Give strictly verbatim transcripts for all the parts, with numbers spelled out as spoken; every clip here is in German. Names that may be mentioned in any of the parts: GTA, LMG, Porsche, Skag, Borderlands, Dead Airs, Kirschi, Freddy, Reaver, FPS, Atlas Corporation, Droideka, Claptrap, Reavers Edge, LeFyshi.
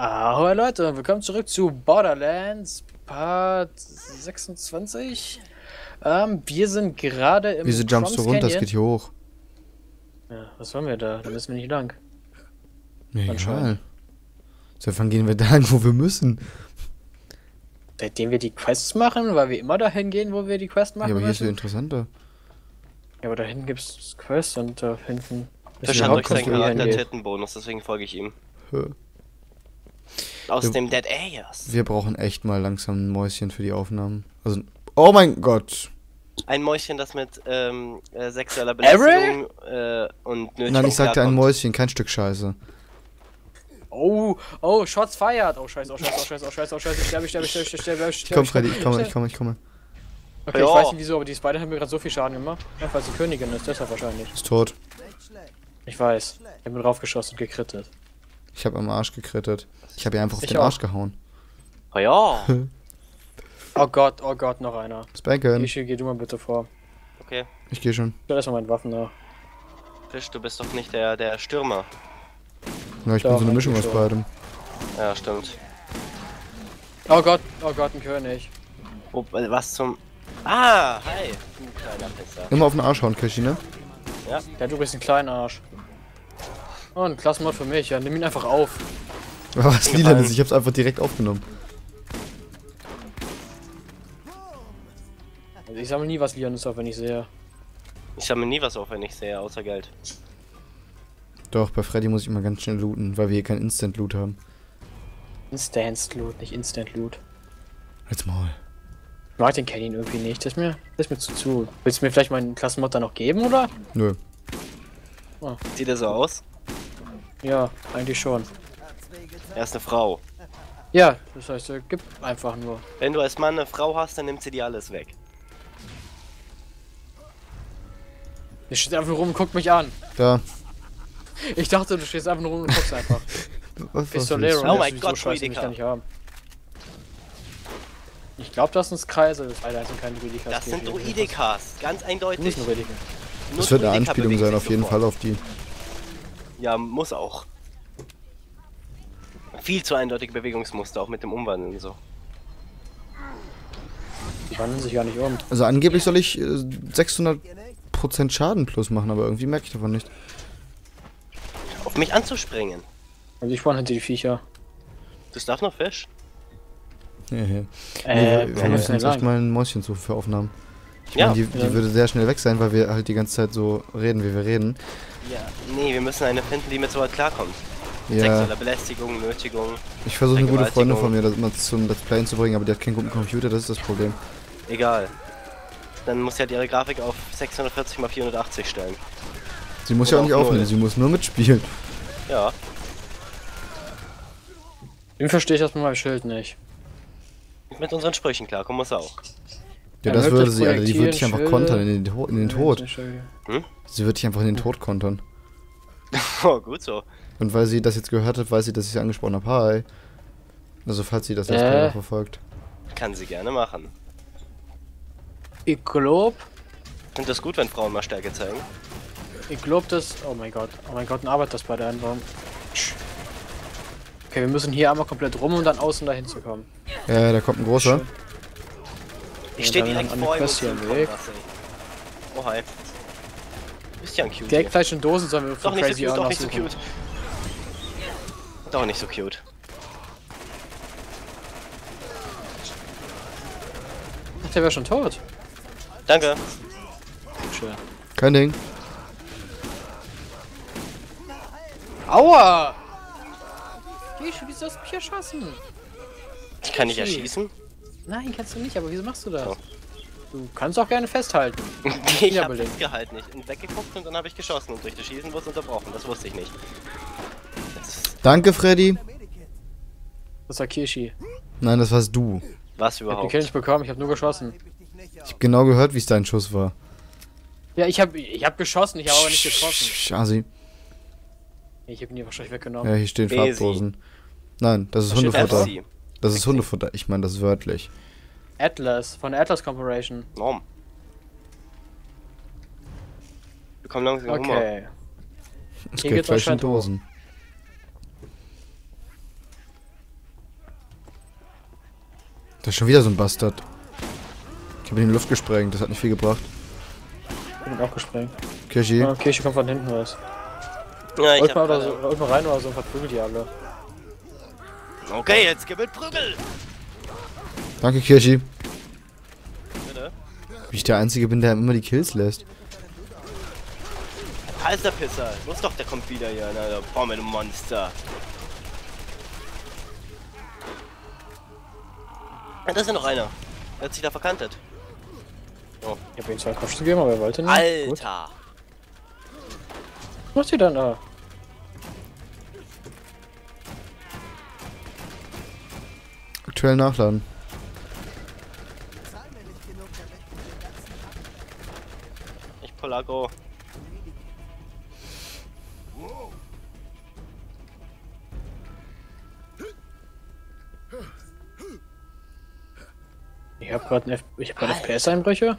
Hallo Leute, willkommen zurück zu Borderlands Part sechsundzwanzig. Ähm, wir sind gerade im. Wieso jumpst du runter? Das geht hier hoch. Ja, was wollen wir da? Da müssen wir nicht lang. Ja, egal. So, wann gehen wir da hin, wo wir müssen? Seitdem wir die Quests machen, weil wir immer dahin gehen, wo wir die Quest machen. Ja, aber hier müssen. Ist ja interessanter. Ja, aber da hinten gibt es Quests und da hinten. Das ist durch seinen Charakter-Titten-Bonus, deswegen folge ich ihm. Ja. Aus wir, dem Dead Airs. Wir brauchen echt mal langsam ein Mäuschen für die Aufnahmen. Also, oh mein Gott. Ein Mäuschen, das mit ähm, äh, sexueller Belästigung äh, und Nötigung. Nein, ich sagte ein Mäuschen, kein Stück Scheiße. Oh, oh, Shots feiert. Oh Scheiße, oh Scheiße, oh Scheiße, oh Scheiße, oh Scheiße. Ich sterbe, ich sterbe, ich sterbe, ich sterbe, ich sterbe. Komm, Freddy, ich komme, ich komme, ich komme. Okay, ja. Ich weiß nicht wieso, aber die Spider haben mir gerade so viel Schaden gemacht. Ja, falls die Königin ist, deshalb wahrscheinlich. Ist tot. Ich weiß. Ich hab mir draufgeschossen und gekrittet. Ich hab am Arsch gekrittet. Ich hab ihr einfach auf ich den auch. Arsch gehauen. Oh ja. Oh Gott, oh Gott, noch einer. Spanken. Ich geh du mal bitte vor. Okay. Ich geh schon. Ich will erstmal meine Waffen nach. Fisch, du bist doch nicht der, der Stürmer. Na, ich doch, bin so eine Mischung aus beidem. Ja, stimmt. Oh Gott, oh Gott, ein König. Oh, was zum... Ah, hi. Du kleiner Pisser. Immer auf den Arsch hauen, Kirschi, ne? Ja. Ja, du bist ein kleiner Arsch. Oh, ein Klassenmod für mich, ja, nimm ihn einfach auf. Was lila ist, ich hab's einfach direkt aufgenommen. Also ich sammle nie was lila ist auf, wenn ich sehe. Ich sammle nie was auf, wenn ich sehe, außer Geld. Doch, bei Freddy muss ich immer ganz schnell looten, weil wir hier kein Instant-Loot haben. Instant-Loot, nicht Instant-Loot. Halt's Maul. Ich mag den Canyon irgendwie nicht, das ist mir, das ist mir zu zu. Willst du mir vielleicht meinen Klassenmod dann noch geben, oder? Nö. Oh. Sieht er so aus? Ja, eigentlich schon. Er ist eine Frau. Ja, das heißt, er gibt einfach nur. Wenn du als Mann eine Frau hast, dann nimmt sie dir alles weg. Der steht einfach nur rum und guckt mich an. Da. Ich dachte, du stehst einfach nur rum und guckst einfach. Was, was Lero, oh mein Gott, so Droideka. Ich, ich glaube, das sind Kreise, das sind keine Droidekas. Das sind Droidekas, ganz eindeutig. Das, das wird eine Anspielung sein, auf jeden Fall auf die. Ja, muss auch. Viel zu eindeutige Bewegungsmuster, auch mit dem Umwandeln und so. Die wandeln sich ja nicht um. Also angeblich soll ich äh, sechshundert Prozent Schaden plus machen, aber irgendwie merke ich davon nicht. Auf mich anzuspringen. Also ich wollte die Viecher. Das darf noch Fisch. Ja, ja. Äh, nee, wir wir müssen jetzt echt mal ein Mäuschen zu für Aufnahmen. Ich ja. Meine, die, die ja. Würde sehr schnell weg sein, weil wir halt die ganze Zeit so reden, wie wir reden. Ja, nee, wir müssen eine finden, die mit so weit klarkommt. Ja. Sexuelle Belästigung, Nötigung. Ich versuche eine gute Freundin von mir das immer zum Let's Playen zu bringen, aber die hat keinen guten Computer, das ist das Problem. Egal. Dann muss sie halt ihre Grafik auf sechshundertvierzig mal vierhundertachtzig stellen. Sie muss oder ja auch nicht aufnehmen, sie muss nur mitspielen. Ja. Dem verstehe ich das mit meinem Schild nicht. Mit unseren Sprüchen klarkommen muss er auch. Ja, das würde sie, also die würde dich einfach kontern in den, in den Tod. Hm? Sie würde dich einfach in den Tod kontern. Oh, gut so. Und weil sie das jetzt gehört hat, weiß sie, dass ich sie angesprochen habe. Hi. Also falls sie das jetzt äh. gerade verfolgt. Kann sie gerne machen. Ich glaub... Find das gut, wenn Frauen mal Stärke zeigen? Ich glaub das... Oh mein Gott. Oh mein Gott, ein Arbeit das bei der Einbaum. Okay, wir müssen hier einmal komplett rum, um dann außen dahin zu kommen. Ja, da kommt ein großer. Schön. Ich ja, stehe direkt vor ihm im Weg. Oh, hi. Du bist ja ein cute. Direkt Fleisch in Dosen sollen wir von doch Crazy Arn nicht so cute, doch nicht so cute. Doch nicht so cute. Ach, der wäre schon tot. Danke. Schön. Kein Ding. Aua! Geh schon, wieso hast du mich erschossen? Ich kann nicht erschießen. Nein, kannst du nicht, aber wieso machst du das? So. Du kannst auch gerne festhalten. Ich habe festgehalten, nicht weggeguckt und dann habe ich geschossen und durch das Schießen wurde es unterbrochen, das wusste ich nicht. Danke, Freddy. Das war Kirschi. Nein, das warst du. Was überhaupt? Ich hab den Kill bekommen, ich habe nur geschossen. Ich habe genau gehört, wie es dein Schuss war. Ja, ich habe ich hab geschossen, ich habe aber nicht geschossen. Schasi. Ich habe ihn hier wahrscheinlich weggenommen. Ja, hier stehen Farbdosen. Nein, das ist da Hundefutter. F C. Das ist Hundefutter, ich meine das wörtlich. Atlas, von der Atlas Corporation. Norm. Wir kommen langsam okay. Hunger. Okay. Es geht gleich in Dosen. Das ist schon wieder so ein Bastard. Ich habe ihn in die Luft gesprengt, das hat nicht viel gebracht. Ich bin auch gesprengt. Kirschi. Ja, Kirschi kommt von hinten raus. Ja, ich hab oder so, unten rein oder so und verprügelt die alle. Okay, jetzt gib mit Prügel! Danke, Kirschi. Bitte? Wie ich der Einzige bin, der immer die Kills lässt. Halsterpisser! Los doch, der kommt wieder hier, Alter. Boah, mein Monster! Ja, das ist ja noch einer. Er hat sich da verkantet. Oh. Ich hab ihm zwei Kopf zu geben, aber er wollte nicht. Alter! Gut. Was macht ihr denn da? Aktuell nachladen. Ich pull aggro. Ich hab grad einen F P S-Einbrüche.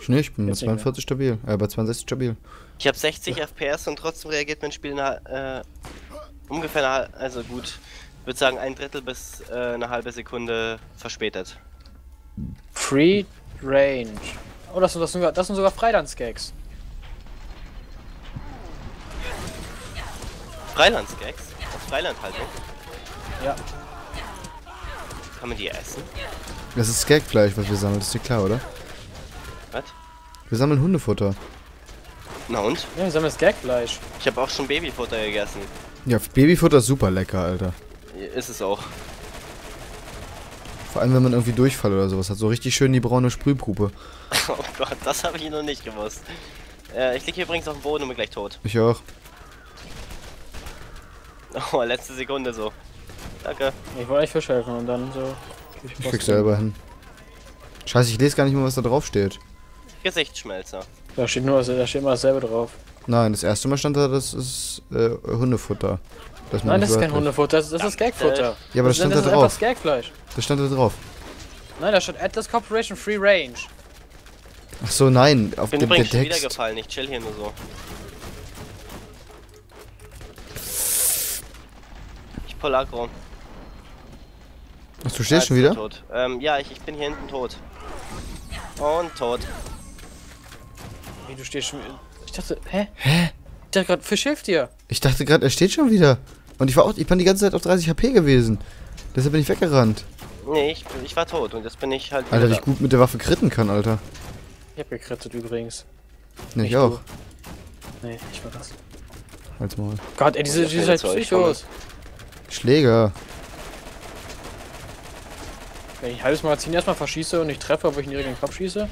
Ich nicht, ich bin bei zweiundvierzig stabil. Äh, bei zweiundsechzig stabil. Ich hab sechzig F P S und trotzdem reagiert mein Spiel eine, äh, ungefähr eine, also gut, ich würde sagen ein Drittel bis äh, eine halbe Sekunde verspätet. Free Range. Oh, das sind, das sind, das sind sogar Freilandsgags. Freilandsgags? Aus Freiland halt, ne? Ja. Kann man die essen? Das ist Skagfleisch, was wir sammeln, das ist dir klar, oder? Was? Wir sammeln Hundefutter. Na und? Ja, wir sammeln Skagfleisch. Ich habe auch schon Babyfutter gegessen. Ja, Babyfutter ist super lecker, Alter. Ist es auch. Vor allem, wenn man irgendwie Durchfall oder sowas hat. So richtig schön die braune Sprühpuppe. Oh Gott, das habe ich noch nicht gewusst. Äh, ich liege hier übrigens auf dem Boden und bin gleich tot. Ich auch. Oh, letzte Sekunde so. Danke. Ich wollte euch Fisch helfen und dann so... Ich, ich krieg selber hin. Scheiße, ich lese gar nicht mehr, was da drauf steht. Gesichtsschmelzer. Da steht nur, da steht immer dasselbe drauf. Nein, das erste Mal stand da, das ist äh, Hundefutter. Das Nein, das ist kein Hundefutter, das, das ist Gagfutter. Ja, aber das, das stand das da drauf. Das ist einfach Gagfleisch. Das stand da drauf. Nein, da steht Atlas Corporation Free Range. Ach so, nein, auf dem Text. Ich bin übrigens wiedergefallen, ich chill hier nur so. Ich pull aggro. Ach, du stehst ja, schon wieder? Tot. Ähm, ja, ich, ich bin hier hinten tot. Und tot. Wie, du stehst schon wieder? Ich dachte, hä? Hä? Ich dachte gerade, Fisch hilft dir. Ich dachte gerade, er steht schon wieder. Und ich war auch, ich bin die ganze Zeit auf dreißig H P gewesen. Deshalb bin ich weggerannt. Nee, ich, ich war tot und jetzt bin ich halt... Alter, wie ich gut mit der Waffe kritten kann, Alter. Ich hab gekrittet übrigens. Nee, ich, ich auch. Du. Nee, ich war das. Halt's mal. Gott, ey, diese, diese halt Psychos. Schläger. Wenn ich ein halbes Magazin erstmal verschieße und ich treffe, obwohl ich in den Kopf schieße.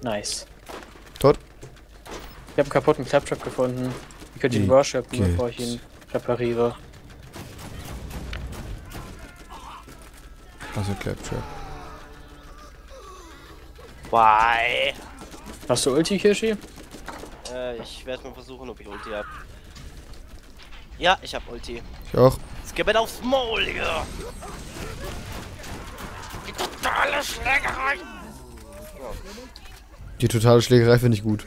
Nice. Tot. Ich habe einen kaputten Claptrap gefunden. Ich könnte ihn worshipen, bevor ich ihn repariere. Also Claptrap. Why? Hast du Ulti, Kirschi? Äh, ich werde mal versuchen, ob ich Ulti habe. Ja, ich habe Ulti. Ich auch. Gebet aufs Maul hier! Die totale Schlägerei! Oh. Die totale Schlägerei finde ich gut.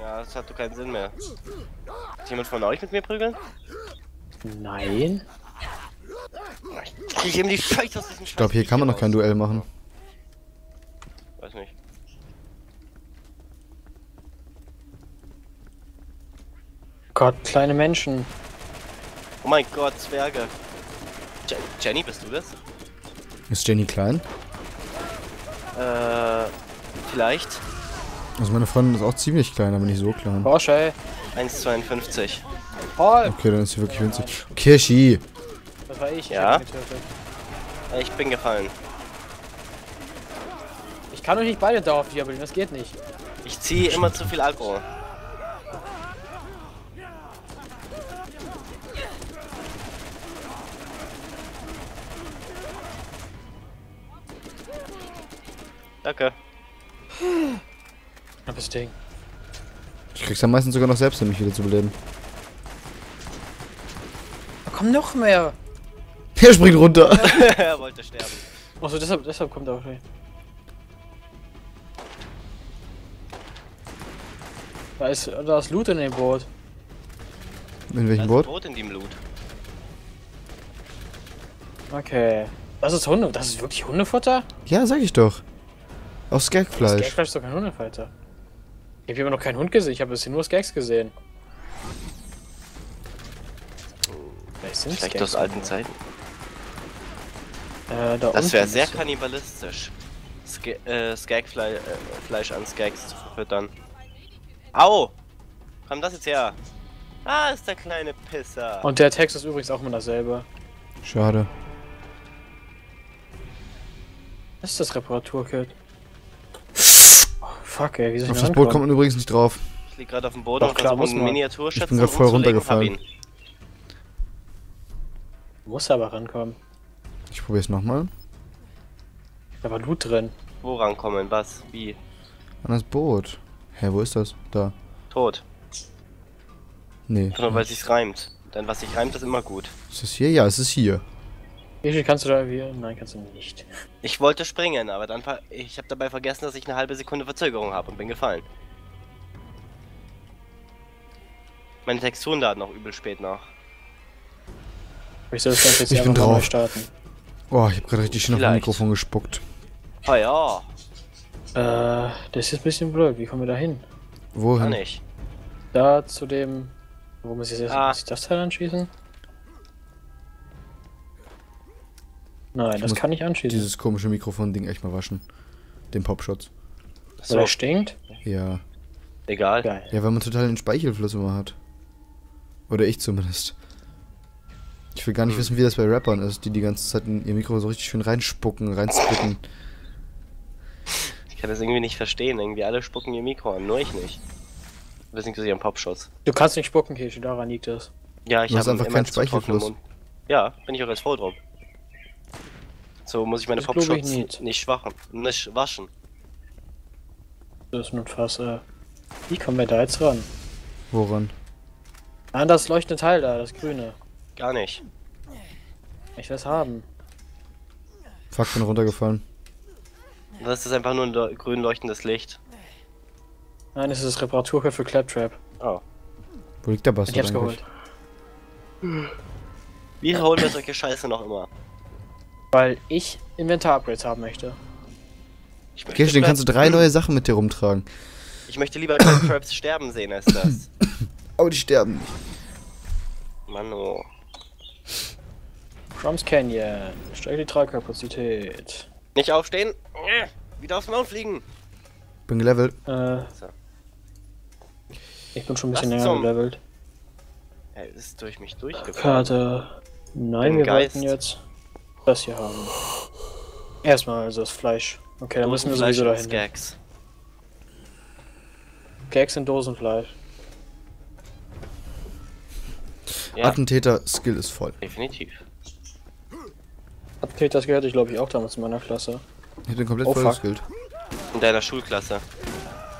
Ja, das hat doch keinen Sinn mehr. Hat jemand von euch mit mir prügeln? Nein. Ich krieg eben die Scheiße aus diesem Scheiß. Ich glaube, hier kann man noch kein Duell machen. Weiß nicht. Gott, kleine Menschen. Oh mein Gott, Zwerge. Je Jenny, bist du das? Ist Jenny klein? Äh, vielleicht. Also meine Freundin ist auch ziemlich klein, aber nicht so klein. Porsche, ey. eins Komma zweiundfünfzig. Paul. Okay, dann ist sie wirklich ja, winzig. Kirschi! Das war ich. Ja? Ich, ich bin gefallen. Ich kann euch nicht beide da auf die abbilden, das geht nicht. Ich ziehe immer zu viel Alkohol. Danke. Knappes Ding. Ich krieg's am meisten sogar noch selbst, um mich wieder zu beleben. Da kommen noch mehr. Er springt runter. Er wollte sterben. Achso, deshalb, deshalb kommt er auch hin. Da ist, da ist Loot in dem Boot. In welchem Boot? Da ist Boot in dem Loot. Okay. Das ist Hunde. Das ist wirklich Hundefutter? Ja, sag ich doch. Aus Gagfleisch. Das Gagfleisch ist doch kein Hundefutter. Ich habe immer noch keinen Hund gesehen. Ich habe bisher nur Gags gesehen. Vielleicht, sind Vielleicht aus alten Zeiten. Äh, da das wäre sehr kannibalistisch. Sk äh, Skagfle äh, Fleisch an Skags zu verfüttern. Au! Komm das jetzt her? Ah, ist der kleine Pisser. Und der Text ist übrigens auch immer dasselbe. Schade. Das ist das Reparaturkit. Oh, fuck ey, wie soll ich auf das rankommen? Boot kommt man übrigens nicht drauf. Ich lieg gerade auf dem Boden Doch, und klar, muss man. Miniaturschätzen, ich bin gerade voll runtergefallen. Muss aber rankommen. Ich probier's nochmal. Da war Loot drin. Wo rankommen? Was? Wie? An das Boot. Hä, wo ist das? Da. Tot. Nee. Sondern weil sich's reimt. Denn was sich reimt, ist immer gut. Ist das hier? Ja, es ist hier. Wie kannst du da irgendwie... Nein, kannst du nicht. Ich wollte springen, aber dann... Ver ich habe dabei vergessen, dass ich eine halbe Sekunde Verzögerung habe und bin gefallen. Meine Texturen laden noch übel spät nach. Ich soll das Ganze jetzt ich einfach bin drauf. Neu starten. Oh, ich hab gerade richtig schön auf mein Mikrofon gespuckt. Ah ja. Äh, das ist ein bisschen blöd. Wie kommen wir da hin? Wohin? Kann ich. Da zu dem... Wo muss ich jetzt ah. muss ich das Teil anschießen? Nein, ich das kann ich anschießen. Dieses komische Mikrofon-Ding echt mal waschen. Den Popschutz. So. Weil er stinkt? Ja. Egal. Geil. Ja, weil man total den Speichelfluss immer hat. Oder ich zumindest. Ich will gar nicht wissen, wie das bei Rappern ist, die die ganze Zeit in ihr Mikro so richtig schön reinspucken, reinspucken. Ich kann das irgendwie nicht verstehen, irgendwie alle spucken ihr Mikro an, nur ich nicht. Das ist inklusive am Popschutz. Du kannst nicht spucken, Kirsche, daran liegt das. Ja, ich habe einfach keinen Speichelfluss. Ja, bin ich auch jetzt voll drauf. So muss ich meine das Popschutz ich nicht, nicht, schwachen, nicht waschen. Das ist nun fast, äh... Wie kommen wir da jetzt ran? Woran? An das leuchtende Teil da, das grüne. Gar nicht. Ich will es haben. Fuck, bin runtergefallen. Das ist einfach nur ein le grün leuchtendes Licht. Nein, es ist das Reparaturkit für Claptrap. Oh. Wo liegt der Bastard? Ich hab's eigentlich? geholt. Wie holen wir solche Scheiße noch immer? Weil ich Inventar-Upgrades haben möchte. Ich möchte okay, den kannst du drei neue Sachen mit dir rumtragen. Ich möchte lieber Claptraps sterben sehen als das. Oh, die sterben nicht. Mann, oh. Crumbs Canyon, steig die Tragkapazität. Nicht aufstehen, wieder aufs Maul fliegen. Bin gelevelt. Äh, ich bin schon ein bisschen länger gelevelt. Er ist durch mich durchgefahren. Karte. Nein, wir wollten jetzt das hier haben. Erstmal also das Fleisch. Okay, dann müssen wir sowieso dahin. Gags. Gags in Dosenfleisch. Ja. Attentäter-Skill ist voll. Definitiv. Attentäter-Skill hatte ich glaube ich auch damals in meiner Klasse. Ich hab den komplett oh, vollgeskillt. In deiner Schulklasse.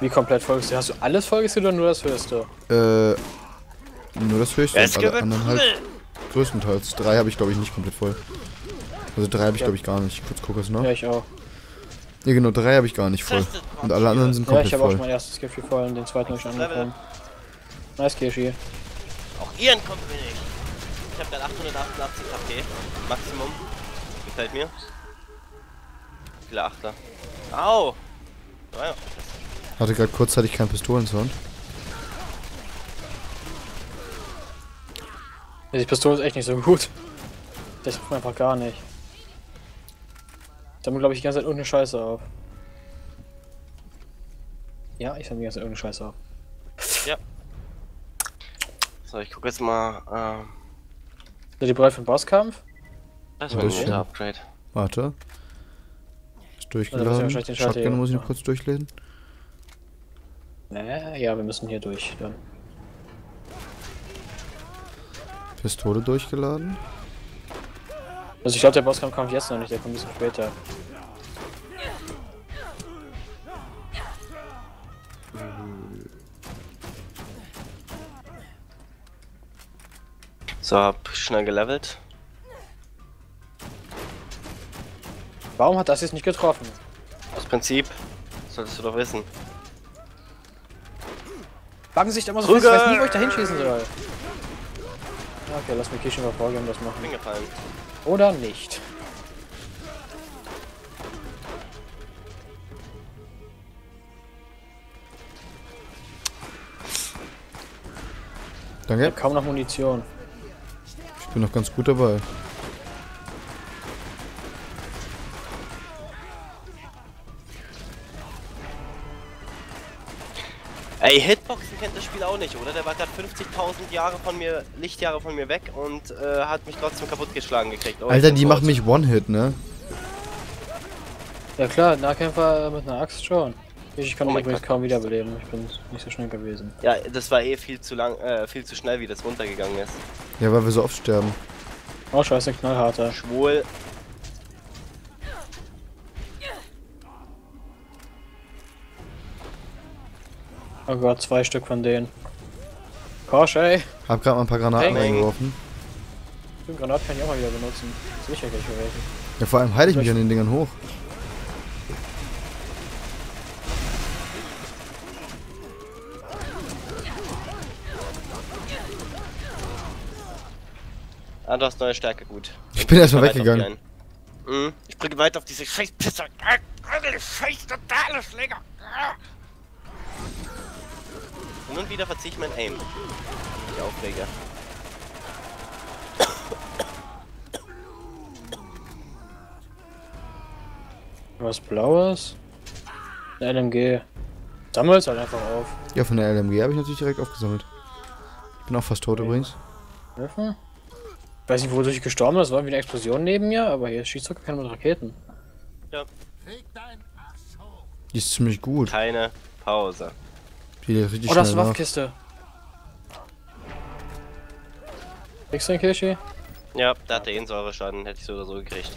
Wie komplett vollgeskillt? Hast du alles vollgeskillt oder nur das höchste? Äh. Nur das höchste. Es gibt halt größtenteils. Drei habe ich glaube ich nicht komplett voll. Also drei habe ich ja. glaube ich gar nicht. Kurz guck es noch. Ja, ich auch. Ja genau, drei habe ich gar nicht voll. Und alle anderen sind komplett voll. Ja, ich habe auch schon mein erstes Skill voll und den zweiten habe ich angefangen. Nice Kirschi. Auch ihren kommt mir nicht. Ich hab grad achthundertachtundachtzig K P. Maximum. Gefällt mir. Viele Achter. Au! Oh ja. Hatte gerade kurzzeitig keinen Pistolensound. Ja, die Pistole ist echt nicht so gut. Das hilft mir einfach gar nicht. Damit glaube ich die ganze Zeit irgendeine Scheiße auf. Ja, ich sammle die ganze Zeit irgendeine Scheiße auf. Ja. So, ich gucke jetzt mal, ähm... Seid ihr bereit für den Bosskampf? Das war ein guter Upgrade. Warte. Ist durchgeladen. Also Shotgun muss ich noch kurz durchlesen. Naja, ja, wir müssen hier durch, dann. Pistole durchgeladen. Also ich glaube, der Bosskampf kommt jetzt noch nicht, der kommt ein bisschen später. So, hab schnell gelevelt. Warum hat das jetzt nicht getroffen? Aus Prinzip. Das solltest du doch wissen. Wagen sich da immer so fest, ich weiß nie, wo ich da hinschießen soll. Okay, lass mich hier schon mal vorgehen und das machen. Bin gefallen. Oder nicht. Danke. Ich hab kaum noch Munition. Ich bin noch ganz gut dabei. Ey, Hitboxen kennt das Spiel auch nicht, oder? Der war gerade fünfzigtausend Jahre von mir, Lichtjahre von mir weg und äh, hat mich trotzdem kaputtgeschlagen gekriegt. Oh, Alter, die macht mich One-Hit, ne? Ja klar, Nahkämpfer mit einer Axt schon. Ich kann mich übrigens kaum wiederbeleben, ich bin nicht so schnell gewesen. Ja, das war eh viel zu lang, äh, viel zu schnell, wie das runtergegangen ist. Ja, weil wir so oft sterben. Oh scheiße, knallharter. Schwul. Oh Gott, zwei Stück von denen. Korsch, ey! Hab grad mal ein paar Granaten Peng. Eingeworfen. Den Granat kann ich auch mal wieder benutzen. Sicher gleich gewesen. Ja, vor allem heile ich mich an den Dingern hoch. Ah, du hast neue Stärke, gut. Ich, ich bin erstmal weggegangen. Mhm. Ich bringe weiter auf diese Scheißpisse. Scheiß totale Schläger. Und nun wieder verziehe ich mein Aim. Ich aufrege. Was Blaues? Eine L M G. Sammelst halt einfach auf. Ja, von der L M G habe ich natürlich direkt aufgesammelt. Ich bin auch fast tot okay. Übrigens. Helfen? Ich weiß nicht, wodurch ich gestorben bin, das war wie eine Explosion neben mir, aber hier schießt doch keiner mit Raketen. Ja. Die ist ziemlich gut. Keine Pause. Die ist richtig oh, das ist eine Waffenkiste. Kriegst du den Kirschi? Ja, da hat der Insäure-Schaden, hätte ich so oder so gekriegt.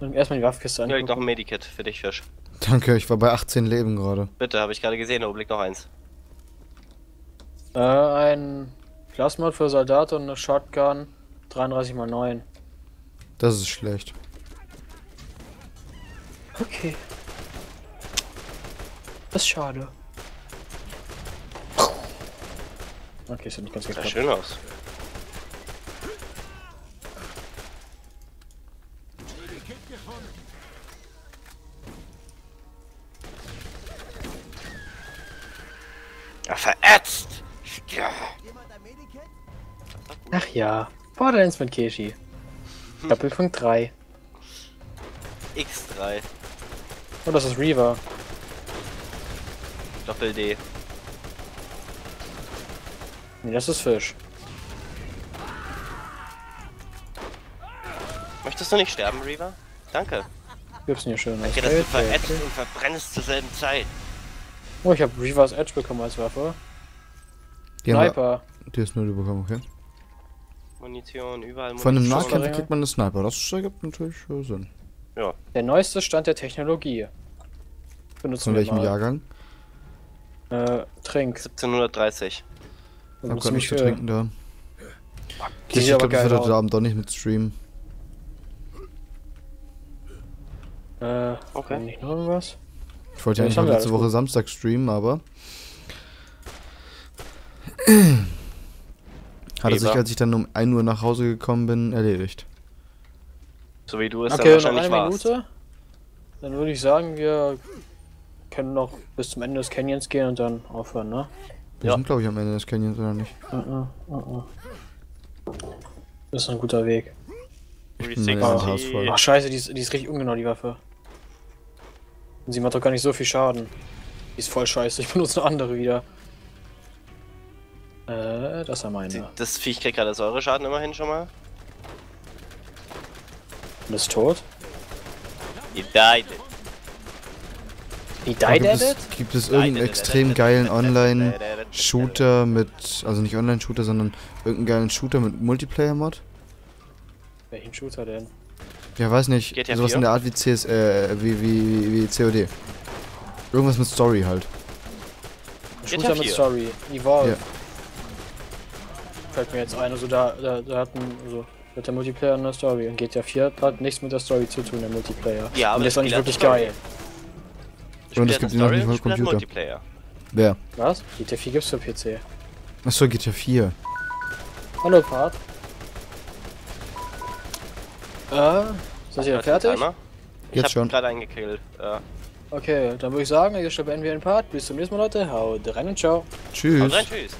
Und erstmal die Waffenkiste an. Ja, ich noch ein Medikit für dich, Fisch. Danke, ich war bei achtzehn Leben gerade. Bitte, habe ich gerade gesehen, da obliegt noch eins. Äh, ein Plasma für Soldat und eine Shotgun dreiunddreißig mal neun. Das ist schlecht. Okay. Das ist schade. Okay, ist ja nicht ganz geklappt. Sieht schön aus. Ja, verätzt! Ja. Ach ja, Borderlands mit Kirschi. Doppelpunkt drei. X drei. Oh, das ist Reaver. Doppel D. Nee, das ist Fisch. Möchtest du nicht sterben, Reaver? Danke. Gibt's nicht schön. Danke, dass du verätzt und verbrennst zur selben Zeit. Oh, ich habe Reavers Edge bekommen als Waffe. Die Sniper. Die ist nur die bekommen, okay. Munition, überall Munition. Von einem Nahkämpfer kriegt man einen Sniper, das ergibt natürlich Sinn. Ja. Der neueste Stand der Technologie. Benutzen Von welchem wir mal. Jahrgang? Äh, Trink. siebzehnhundertdreißig. Ich hab grad nicht zu trinken da. Okay, ich glaube, ich werde heute Abend doch nicht mit streamen. Äh, okay. Nicht noch irgendwas? Ich wollte ja nicht letzte Woche Samstag streamen, aber hat er sich, als ich dann um ein Uhr nach Hause gekommen bin, erledigt. So wie du es okay, dann wahrscheinlich warst. Minute. Dann würde ich sagen, wir können noch bis zum Ende des Canyons gehen und dann aufhören, ne? Wir ja. sind, glaube ich, am Ende des Canyons, oder nicht? Uh -uh, uh -uh. Das ist ein guter Weg. Ich bin oh. Ach scheiße, die ist, die ist richtig ungenau, die Waffe. Und sie macht doch gar nicht so viel Schaden. Die ist voll scheiße, ich benutze eine andere wieder. Äh, das war meine. Das Viech kriegt gerade Säureschaden immerhin schon mal. Und ist tot? He died. He died at it? Gibt es irgendeinen extrem geilen Online-Shooter mit, also nicht Online-Shooter, sondern irgendeinen geilen Shooter mit Multiplayer-Mod? Welchen Shooter denn? Ja, weiß nicht, sowas in der Art wie C S, äh, wie, wie, wie, wie C O D. Irgendwas mit Story halt. Shooter mit Story, Evolve. Yeah. Fällt mir jetzt ein, also da, da, da hat ein, also, hat der Multiplayer eine Story und G T A vier hat nichts mit der Story zu tun, der Multiplayer. Ja, aber und das ist nicht wirklich geil. Und es gibt ihn noch nicht mal Computer. Wer? Was? G T A vier gibt's für P C. Achso, G T A vier. Hallo, Part. Äh, seid ihr fertig? Jetzt schon. Ich hab gerade einen gekillt. Ja. Okay, dann würde ich sagen, jetzt beenden wir den Part. Bis zum nächsten Mal, Leute. Haut rein und ciao. Tschüss. Haut rein, tschüss.